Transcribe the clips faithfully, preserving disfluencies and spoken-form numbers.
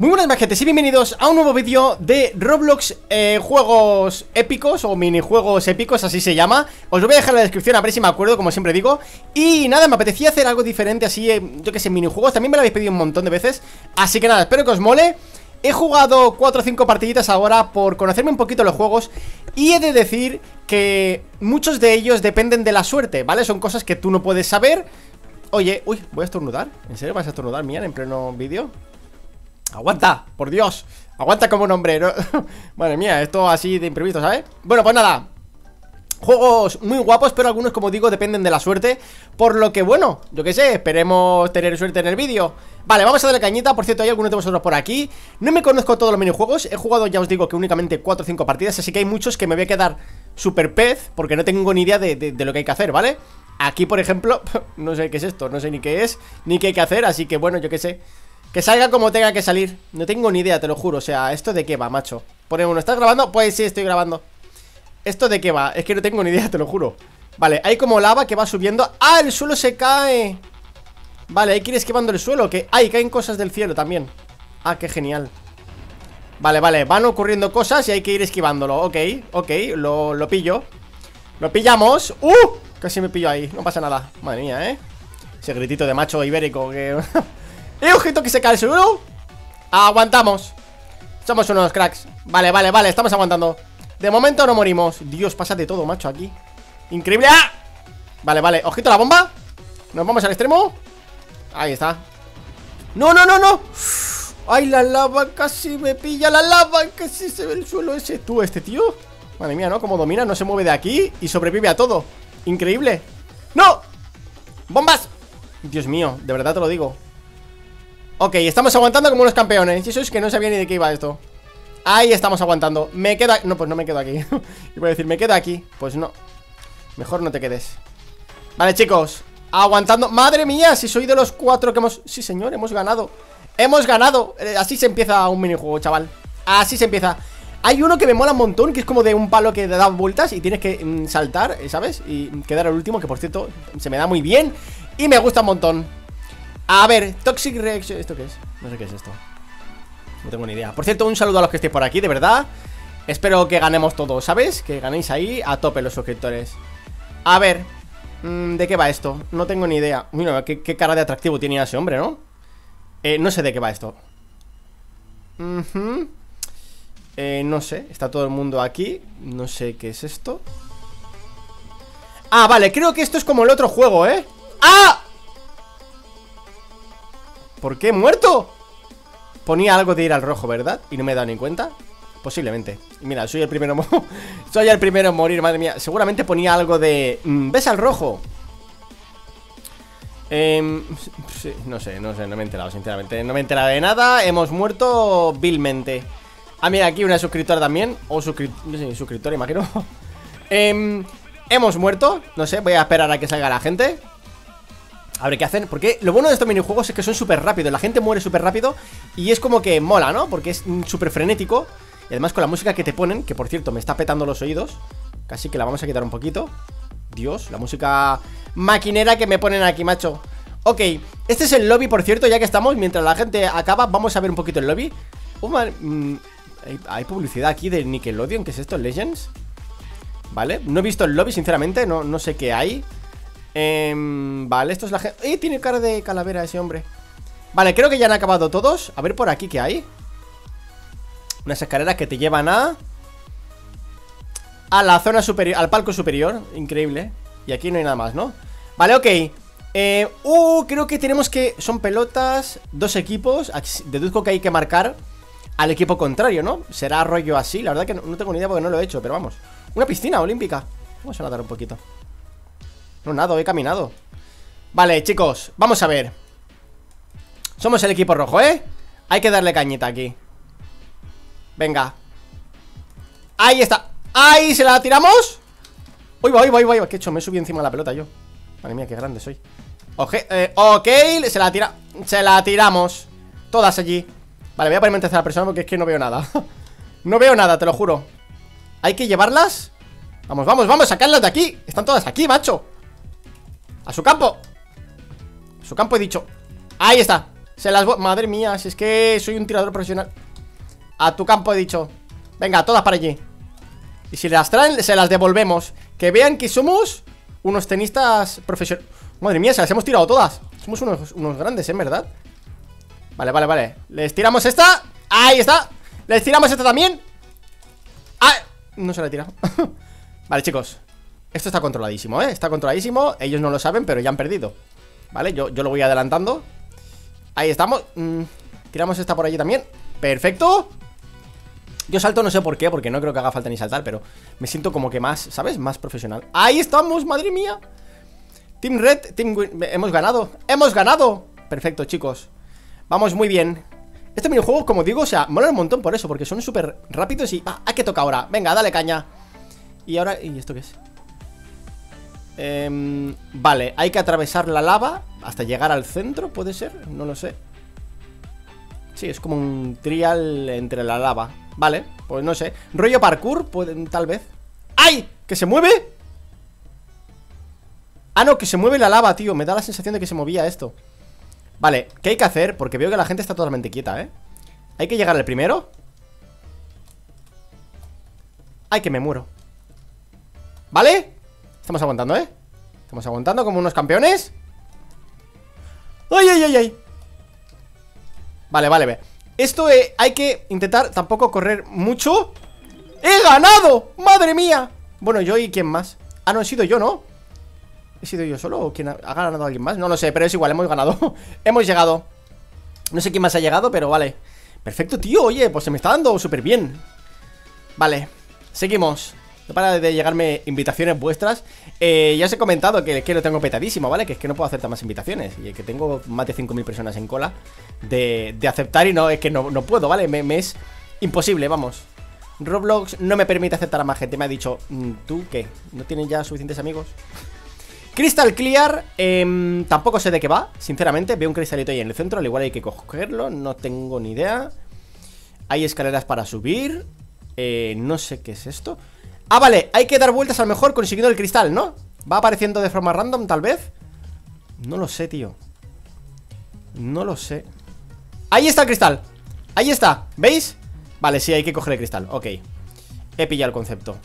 Muy buenas, mi gente, y bienvenidos a un nuevo vídeo de Roblox, eh, juegos épicos o minijuegos épicos, así se llama. Os lo voy a dejar en la descripción a ver si me acuerdo, como siempre digo. Y nada, me apetecía hacer algo diferente así, eh, yo que sé, minijuegos. También me lo habéis pedido un montón de veces, así que nada, espero que os mole. He jugado cuatro o cinco partiditas ahora por conocerme un poquito los juegos. Y he de decir que muchos de ellos dependen de la suerte, ¿vale? Son cosas que tú no puedes saber. Oye, uy, voy a estornudar. ¿En serio vas a estornudar, Mian, en pleno vídeo? Aguanta, por Dios. Aguanta como un hombre, ¿no? Madre mía, esto así de imprevisto, ¿sabes? Bueno, pues nada, juegos muy guapos, pero algunos, como digo, dependen de la suerte. Por lo que, bueno, yo qué sé, esperemos tener suerte en el vídeo. Vale, vamos a darle cañita. Por cierto, hay algunos de vosotros por aquí. No me conozco todos los minijuegos. He jugado, ya os digo, que únicamente cuatro o cinco partidas. Así que hay muchos que me voy a quedar super pez, porque no tengo ni idea de, de, de lo que hay que hacer, ¿vale? Aquí, por ejemplo, no sé qué es esto, no sé ni qué es, ni qué hay que hacer. Así que, bueno, yo qué sé, que salga como tenga que salir. No tengo ni idea, te lo juro. O sea, ¿esto de qué va, macho? Pone uno, ¿estás grabando? Pues sí, estoy grabando. ¿Esto de qué va? Es que no tengo ni idea, te lo juro. Vale, hay como lava que va subiendo. ¡Ah, el suelo se cae! Vale, hay que ir esquivando el suelo. Que ¡ay, caen cosas del cielo también! ¡Ah, qué genial! Vale, vale, van ocurriendo cosas y hay que ir esquivándolo. Ok, ok, lo, lo pillo. Lo pillamos. ¡Uh! Casi me pillo ahí, no pasa nada. Madre mía, ¿eh? Ese gritito de macho ibérico que... ¡Eh, ojito que se cae el suelo! ¡Aguantamos! Somos unos cracks. Vale, vale, vale, estamos aguantando. De momento no morimos. Dios, pasa de todo, macho, aquí. Increíble. ¡Ah! Vale, vale, ojito a la bomba. Nos vamos al extremo. Ahí está. ¡No, no, no, no! ¡Ay, la lava! Casi me pilla la lava. Casi se ve el suelo ese. Tú, este tío, madre mía, ¿no? Como domina, no se mueve de aquí y sobrevive a todo. Increíble. ¡No! ¡Bombas! Dios mío, de verdad te lo digo. Ok, estamos aguantando como unos campeones. Eso es que no sabía ni de qué iba esto. Ahí estamos aguantando. Me quedo aquí. No, pues no me quedo aquí. Iba a decir, me quedo aquí. Pues no. Mejor no te quedes. Vale, chicos, aguantando. Madre mía, si soy de los cuatro que hemos... Sí, señor, hemos ganado. Hemos ganado. Así se empieza un minijuego, chaval. Así se empieza. Hay uno que me mola un montón, que es como de un palo que da vueltas y tienes que mm, saltar, ¿sabes? Y quedar al último, que por cierto se me da muy bien y me gusta un montón. A ver, Toxic Reaction. ¿Esto qué es? No sé qué es esto. No tengo ni idea. Por cierto, un saludo a los que estéis por aquí, de verdad. Espero que ganemos todos, ¿sabes? Que ganéis ahí a tope los suscriptores. A ver, ¿de qué va esto? No tengo ni idea. Mira, qué, qué cara de atractivo tiene ese hombre, ¿no? Eh, no sé de qué va esto. Uh-huh. eh, No sé, está todo el mundo aquí. No sé qué es esto. Ah, vale, creo que esto es como el otro juego, ¿eh? ¡Ah! ¿Por qué? ¡Muerto! Ponía algo de ir al rojo, ¿verdad? Y no me he dado ni cuenta. Posiblemente. Mira, soy el primero. Soy el primero en morir, madre mía. Seguramente ponía algo de... ¿Ves al rojo? Eh, sí, no sé, no sé, no me he enterado, sinceramente. No me he enterado de nada. Hemos muerto vilmente. Ah, mira, aquí una suscriptora también. O suscript... no sé, suscriptora, imagino. eh, Hemos muerto. No sé, voy a esperar a que salga la gente. A ver qué hacen, porque lo bueno de estos minijuegos es que son súper rápidos. La gente muere súper rápido y es como que mola, ¿no? Porque es súper frenético. Y además con la música que te ponen, que por cierto me está petando los oídos, casi que la vamos a quitar un poquito. Dios, la música maquinera que me ponen aquí, macho. Ok, este es el lobby, por cierto, ya que estamos. Mientras la gente acaba, vamos a ver un poquito el lobby. Oh, man, mmm, hay, hay publicidad aquí de Nickelodeon, ¿qué es esto? Legends. Vale, no he visto el lobby, sinceramente, no, no sé qué hay. Eh, vale, esto es la gente. ¡Eh! Tiene cara de calavera ese hombre. Vale, creo que ya han acabado todos. A ver por aquí qué hay. Unas escaleras que te llevan a... a la zona superior, al palco superior. Increíble. Y aquí no hay nada más, ¿no? Vale, ok. Eh, uh, creo que tenemos que... Son pelotas, dos equipos. Deduzco que hay que marcar al equipo contrario, ¿no? Será rollo así. La verdad que no, no tengo ni idea porque no lo he hecho, pero vamos. Una piscina olímpica. Vamos a nadar un poquito. No nado, he caminado. Vale, chicos, vamos a ver. Somos el equipo rojo, ¿eh? Hay que darle cañita aquí. Venga. Ahí está. Ahí, ¿se la tiramos? Uy, voy, voy, voy. ¿Qué he hecho? Me subí encima de la pelota yo. Madre mía, qué grande soy. Oje, eh, ok, se la tira. Se la tiramos. Todas allí. Vale, voy a ponerme en tercera persona porque es que no veo nada. No veo nada, te lo juro. Hay que llevarlas. Vamos, vamos, vamos, sacarlas de aquí. Están todas aquí, macho. A su campo. A su campo he dicho. Ahí está. Se las voy... Madre mía, si es que soy un tirador profesional. A tu campo he dicho. Venga, todas para allí. Y si las traen, se las devolvemos. Que vean que somos unos tenistas profesionales. Madre mía, se las hemos tirado todas. Somos unos, unos grandes, ¿eh? ¿Verdad? Vale, vale, vale. Les tiramos esta. Ahí está. Les tiramos esta también. Ah, no se la he tirado. Vale, chicos. Esto está controladísimo, ¿eh? Está controladísimo. Ellos no lo saben, pero ya han perdido. Vale, yo, yo lo voy adelantando. Ahí estamos. Mm, tiramos esta por allí también. Perfecto. Yo salto, no sé por qué, porque no creo que haga falta ni saltar, pero me siento como que más, ¿sabes? Más profesional. Ahí estamos, madre mía. Team Red, Team Win. Hemos ganado. ¡Hemos ganado! Perfecto, chicos. Vamos muy bien. Este minijuego, como digo, o sea, mola un montón por eso, porque son súper rápidos y... Ah, ¿a qué toca ahora? Venga, dale caña. Y ahora... ¿Y esto qué es? Eh, vale, hay que atravesar la lava hasta llegar al centro, ¿puede ser? No lo sé. Sí, es como un trial entre la lava. Vale, pues no sé. Rollo parkour, puede, tal vez. ¡Ay! ¿Que se mueve? Ah, no, que se mueve la lava, tío. Me da la sensación de que se movía esto. Vale, ¿qué hay que hacer? Porque veo que la gente está totalmente quieta, ¿eh? Hay que llegar al primero. Ay, que me muero. ¿Vale? Estamos aguantando, ¿eh? Estamos aguantando como unos campeones. ¡Ay, ay, ay, ay! Vale, vale, ve. Esto eh, hay que intentar tampoco correr mucho. ¡He ganado! ¡Madre mía! Bueno, yo y quién más. Ah, no, he sido yo, ¿no? ¿He sido yo solo o quién ha, ha ganado alguien más? No lo sé, pero es igual, hemos ganado. Hemos llegado. No sé quién más ha llegado, pero vale. Perfecto, tío, oye, pues se me está dando súper bien. Vale, seguimos. No para de llegarme invitaciones vuestras. eh, Ya os he comentado que, que lo tengo petadísimo, ¿vale? Que es que no puedo aceptar más invitaciones. Y que tengo más de cinco mil personas en cola de, de aceptar y no, es que no, no puedo, ¿vale? Me, me es imposible, vamos. Roblox no me permite aceptar a más gente. Me ha dicho, ¿tú qué? ¿No tienes ya suficientes amigos? Crystal clear, eh, tampoco sé de qué va, sinceramente. Veo un cristalito ahí en el centro, al igual hay que cogerlo. No tengo ni idea. Hay escaleras para subir. eh, No sé qué es esto. Ah, vale, hay que dar vueltas a lo mejor consiguiendo el cristal, ¿no? Va apareciendo de forma random, tal vez. No lo sé, tío. No lo sé. Ahí está el cristal. Ahí está, ¿veis? Vale, sí, hay que coger el cristal, ok. He pillado el concepto.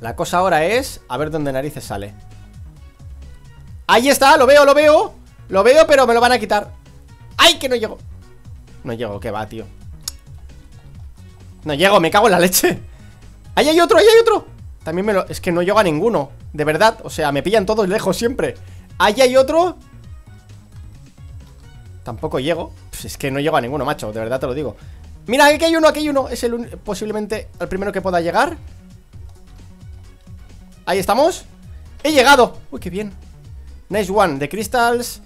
La cosa ahora es, a ver dónde narices sale. Ahí está, lo veo, lo veo. Lo veo, pero me lo van a quitar. ¡Ay, que no llego! No llego, que va, tío. No llego, me cago en la leche. ¡Ahí hay otro, ahí hay otro! También me lo... Es que no llego a ninguno, de verdad. O sea, me pillan todos lejos siempre. Ahí hay otro. Tampoco llego. Pues es que no llego a ninguno, macho, de verdad te lo digo. Mira, aquí hay uno, aquí hay uno. Es el un... posiblemente el primero que pueda llegar. Ahí estamos. ¡He llegado! ¡Uy, qué bien! Nice one, de crystals.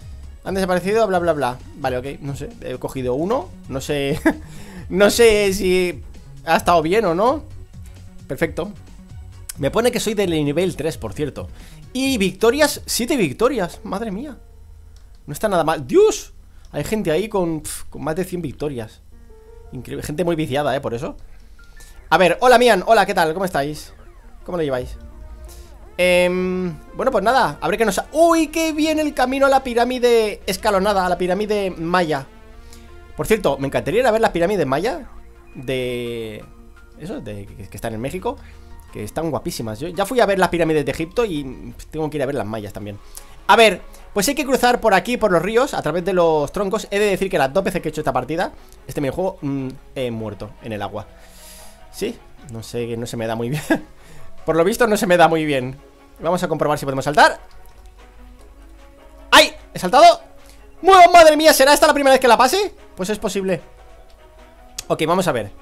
Han desaparecido, bla, bla, bla. Vale, ok, no sé, he cogido uno. No sé, no sé si ha estado bien o no. Perfecto. Me pone que soy del nivel tres, por cierto. Y victorias, siete victorias. Madre mía, no está nada mal. ¡Dios! Hay gente ahí con, pff, con más de cien victorias. Increíble, gente muy viciada, eh, por eso. A ver, hola Mian, hola, ¿qué tal? ¿Cómo estáis? ¿Cómo lo lleváis? Eh, bueno, pues nada, a ver qué nos... ¡Uy, qué bien el camino a la pirámide escalonada! A la pirámide maya. Por cierto, me encantaría ir a ver la pirámide maya de... Eso, de... que están en México. Que están guapísimas. Yo ya fui a ver las pirámides de Egipto y tengo que ir a ver las mayas también. A ver, pues hay que cruzar por aquí, por los ríos, a través de los troncos. He de decir que las dos veces que he hecho esta partida, este minijuego, mmm, he muerto en el agua. ¿Sí? No sé, no se me da muy bien. Por lo visto no se me da muy bien. Vamos a comprobar si podemos saltar. ¡Ay! ¡He saltado! ¡Bueno, madre mía! ¿Será esta la primera vez que la pase? Pues es posible. Ok, vamos a ver.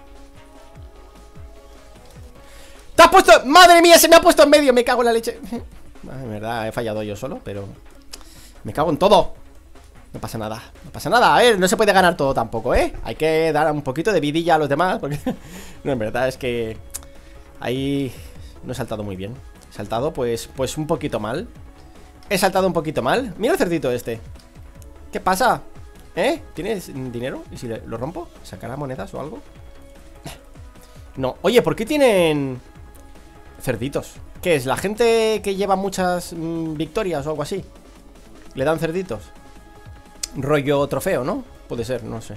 ¡Te has puesto! ¡Madre mía! ¡Se me ha puesto en medio! ¡Me cago en la leche! En verdad, he fallado yo solo, pero... ¡Me cago en todo! No pasa nada, no pasa nada. A ver, no se puede ganar todo tampoco, ¿eh? Hay que dar un poquito de vidilla a los demás, porque... No, en verdad es que... Ahí... No he saltado muy bien. He saltado pues, pues un poquito mal. He saltado un poquito mal. Mira el cerdito este. ¿Qué pasa? ¿Eh? ¿Tienes dinero? ¿Y si lo rompo? ¿Sacará monedas o algo? No. Oye, ¿por qué tienen cerditos? ¿Qué es? ¿La gente que lleva muchas mmm, victorias o algo así? ¿Le dan cerditos? rollo trofeo, ¿no? Puede ser, no sé.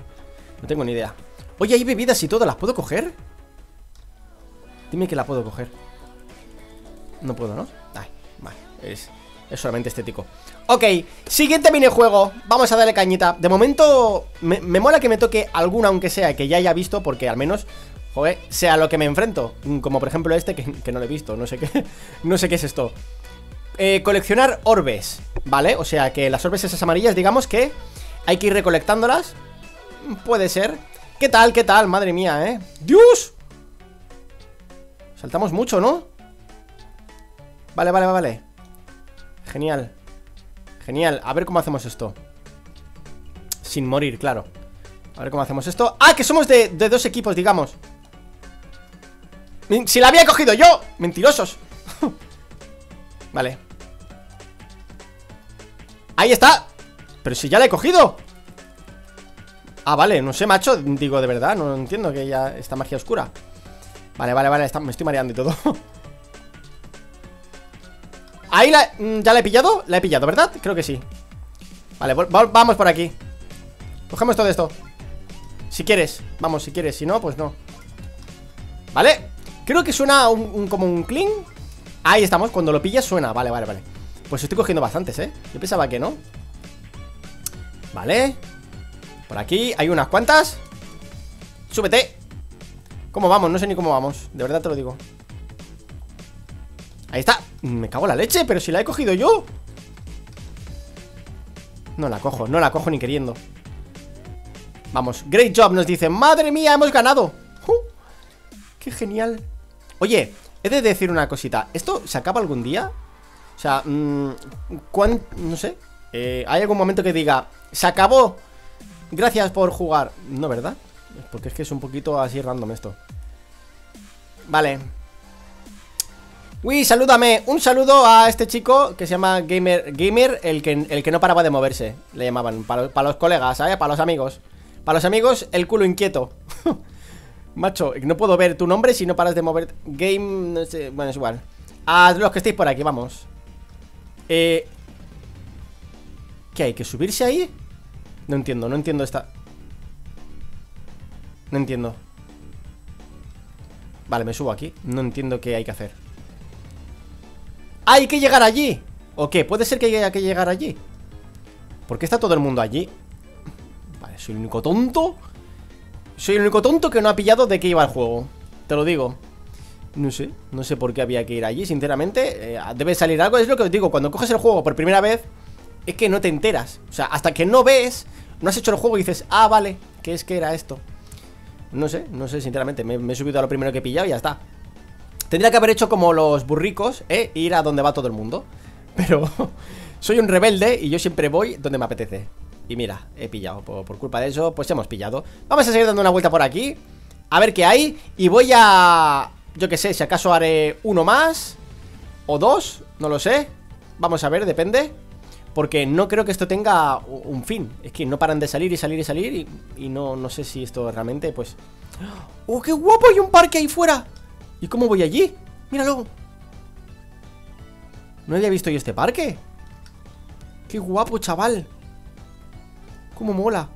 No tengo ni idea. Oye, hay bebidas y todo, ¿las puedo coger? Dime que la puedo coger. No puedo, ¿no? Ay, vale, es, es solamente estético. Ok, siguiente minijuego. Vamos a darle cañita. De momento me, me mola que me toque alguna, aunque sea que ya haya visto, porque al menos, joder, sea lo que me enfrento. Como por ejemplo este que, que no lo he visto, no sé qué. No sé qué es esto. eh, Coleccionar orbes, ¿vale? O sea que las orbes esas amarillas, digamos que hay que ir recolectándolas. Puede ser. ¿Qué tal? ¿Qué tal? Madre mía, ¿eh? ¡Dios! Saltamos mucho, ¿no? Vale, vale, vale. Genial. Genial. A ver cómo hacemos esto. Sin morir, claro. A ver cómo hacemos esto. ¡Ah! Que somos de, de dos equipos, digamos. ¡Si la había cogido yo! ¡Mentirosos! Vale. ¡Ahí está! ¡Pero si ya la he cogido! Ah, vale, no sé, macho. Digo, de verdad, no entiendo que ya esta magia oscura. Vale, vale, vale, está, me estoy mareando y todo. Ahí la... ¿Ya la he pillado? La he pillado, ¿verdad? Creo que sí. Vale, vamos por aquí. Cogemos todo esto. Si quieres, vamos, si quieres. Si no, pues no. Vale, creo que suena un, un, como un cling. Ahí estamos, cuando lo pillas suena. Vale, vale, vale. Pues estoy cogiendo bastantes, ¿eh? Yo pensaba que no. Vale. Por aquí hay unas cuantas. Súbete. ¿Cómo vamos? No sé ni cómo vamos. De verdad te lo digo. Ahí está. Me cago en la leche, pero si la he cogido yo. No la cojo, no la cojo ni queriendo. Vamos, great job, nos dice. Madre mía, hemos ganado. ¡Uh! Qué genial. Oye, he de decir una cosita. ¿Esto se acaba algún día? O sea, mmm, ¿cuán, no sé eh, ¿hay algún momento que diga se acabó? Gracias por jugar. No, ¿verdad? Porque es que es un poquito así random esto. Vale. Uy, salúdame. Un saludo a este chico que se llama Gamer, Gamer el, que, el que no paraba de moverse. Le llamaban, para, para los colegas, ¿sabes? Para los amigos. Para los amigos, el culo inquieto. Macho, no puedo ver tu nombre si no paras de mover. Game, no sé, bueno, es igual. A los que estéis por aquí, vamos. Eh, ¿Qué hay? ¿Que subirse ahí? No entiendo, no entiendo esta... No entiendo. Vale, me subo aquí. No entiendo qué hay que hacer. ¡Hay que llegar allí! ¿O qué? ¿Puede ser que haya que llegar allí? ¿Por qué está todo el mundo allí? Vale, soy el único tonto. Soy el único tonto que no ha pillado de qué iba el juego. Te lo digo. No sé, no sé por qué había que ir allí, sinceramente. eh, Debe salir algo, es lo que os digo. Cuando coges el juego por primera vez, es que no te enteras. O sea, hasta que no ves, no has hecho el juego y dices, ah, vale, ¿qué es que era esto? No sé, no sé, sinceramente, me, me he subido a lo primero que he pillado y ya está. Tendría que haber hecho como los burricos, ¿eh? Ir a donde va todo el mundo. Pero soy un rebelde y yo siempre voy donde me apetece. Y mira, he pillado, por, por culpa de eso, pues hemos pillado. Vamos a seguir dando una vuelta por aquí, a ver qué hay. Y voy a... yo qué sé, si acaso haré uno más o dos, no lo sé. Vamos a ver, depende. Porque no creo que esto tenga un fin. Es que no paran de salir y salir y salir. Y, y no, no sé si esto realmente, pues... ¡Oh, qué guapo! Hay un parque ahí fuera. ¿Y cómo voy allí? ¡Míralo! No había visto yo este parque. ¡Qué guapo, chaval! ¡Cómo mola!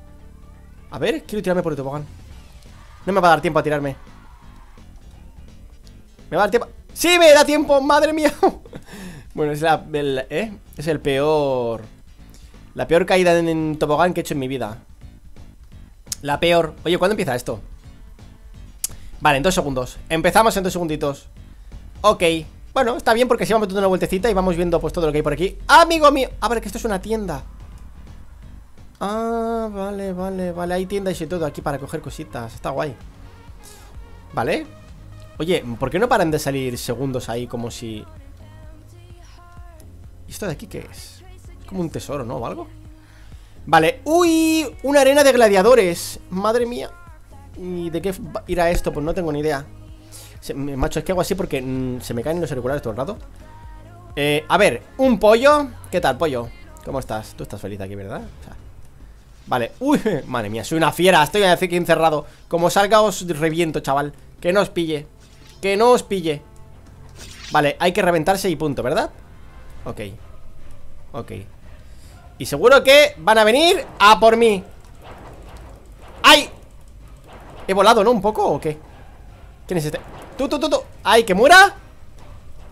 A ver, quiero tirarme por el tobogán. No me va a dar tiempo a tirarme. Me va a dar tiempo... ¡Sí, me da tiempo! ¡Madre mía! Bueno, es la... El, ¿eh? Es el peor... La peor caída en, en tobogán que he hecho en mi vida. La peor... Oye, ¿cuándo empieza esto? Vale, en dos segundos. Empezamos en dos segunditos. Ok. Bueno, está bien porque si vamos dando una vueltecita y vamos viendo pues todo lo que hay por aquí. ¡Amigo mío! Ah, vale, que esto es una tienda. Ah, vale, vale, vale. Hay tiendas y todo aquí para coger cositas. Está guay. Vale. Oye, ¿por qué no paran de salir segundos ahí como si... ¿Y esto de aquí qué es? Es como un tesoro, ¿no? ¿O algo? Vale, ¡uy! Una arena de gladiadores. Madre mía. ¿Y de qué irá esto? Pues no tengo ni idea. Se, macho, es que hago así porque mmm, se me caen los auriculares todo el rato. eh, A ver, un pollo. ¿Qué tal, pollo? ¿Cómo estás? Tú estás feliz aquí, ¿verdad? O sea, vale, uy, madre mía, soy una fiera. Estoy aquí encerrado. Como salga os reviento, chaval. Que no os pille. Que no os pille. Vale, hay que reventarse y punto, ¿verdad? Ok. Ok. Y seguro que van a venir a por mí. ¡Ay! ¿He volado, no? ¿Un poco o qué? ¿Quién es este? ¡Tú, tú, tú, tú! ¡Ay, que muera!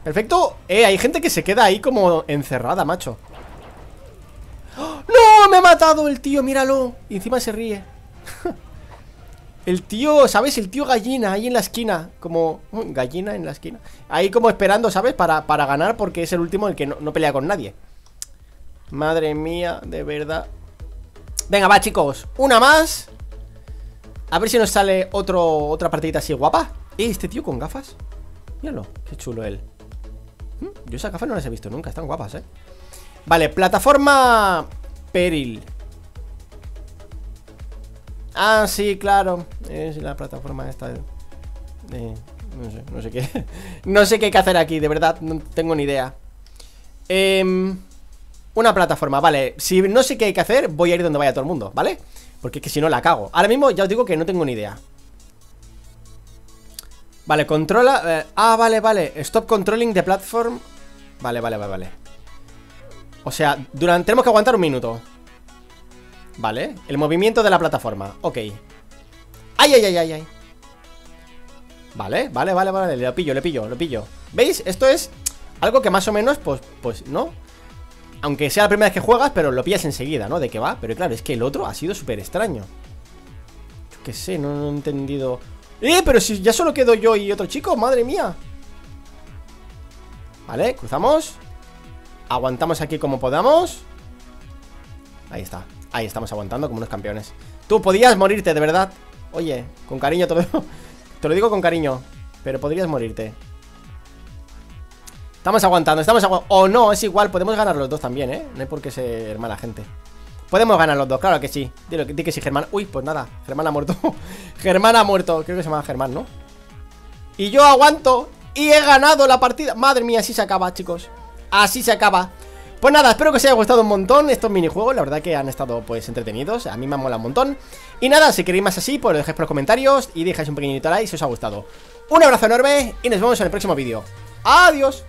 Perfecto. Eh, hay gente que se queda ahí como encerrada, macho. ¡No! Me ha matado el tío, míralo. Y encima se ríe. El tío, ¿sabes? El tío gallina ahí en la esquina. Como... Gallina en la esquina. Ahí como esperando, ¿sabes? Para, para ganar, porque es el último el que no, no pelea con nadie. Madre mía, de verdad. Venga, va, chicos. Una más. A ver si nos sale otro, otra partidita así guapa. ¿Eh? ¿Este tío con gafas? Míralo, qué chulo él. ¿Hm? Yo esas gafas no las he visto nunca. Están guapas, ¿eh? Vale, plataforma... Peril. Ah, sí, claro. Es la plataforma esta de... de... No sé, no sé qué. No sé qué hay que hacer aquí, de verdad. No tengo ni idea. eh, Una plataforma, vale. Si no sé qué hay que hacer, voy a ir donde vaya todo el mundo, ¿vale? Porque es que si no la cago. Ahora mismo ya os digo que no tengo ni idea. Vale, controla... eh, ah, vale, vale. Stop controlling the platform. Vale, vale, vale, vale. O sea, durante... tenemos que aguantar un minuto. Vale, el movimiento de la plataforma. Ok. ¡Ay, ay, ay, ay, ay! Vale, vale, vale, vale, lo pillo, lo pillo, lo pillo. ¿Veis? Esto es algo que más o menos, pues, pues, ¿no? Aunque sea la primera vez que juegas, pero lo pillas enseguida, ¿no? De qué va, pero claro, es que el otro ha sido súper extraño. Yo qué sé, no, no he entendido. ¡Eh, pero si ya solo quedo yo y otro chico! ¡Madre mía! Vale, cruzamos. Aguantamos aquí como podamos. Ahí está. Ahí estamos aguantando como unos campeones. Tú podías morirte, de verdad. Oye, con cariño te lo digo. Te lo digo con cariño. Pero podrías morirte. Estamos aguantando, estamos aguantando. O no, es igual, podemos ganar los dos también, ¿eh? No hay por qué ser mala gente. Podemos ganar los dos, claro que sí. Dilo, di que sí, Germán. Uy, pues nada, Germán ha muerto. Germán ha muerto, creo que se llama Germán, ¿no? Y yo aguanto. Y he ganado la partida. Madre mía, así se acaba, chicos. Así se acaba. Pues nada, espero que os haya gustado un montón estos minijuegos. La verdad que han estado, pues, entretenidos. A mí me han molado un montón. Y nada, si queréis más así, pues lo dejáis por los comentarios y dejáis un pequeñito like si os ha gustado. Un abrazo enorme y nos vemos en el próximo vídeo. ¡Adiós!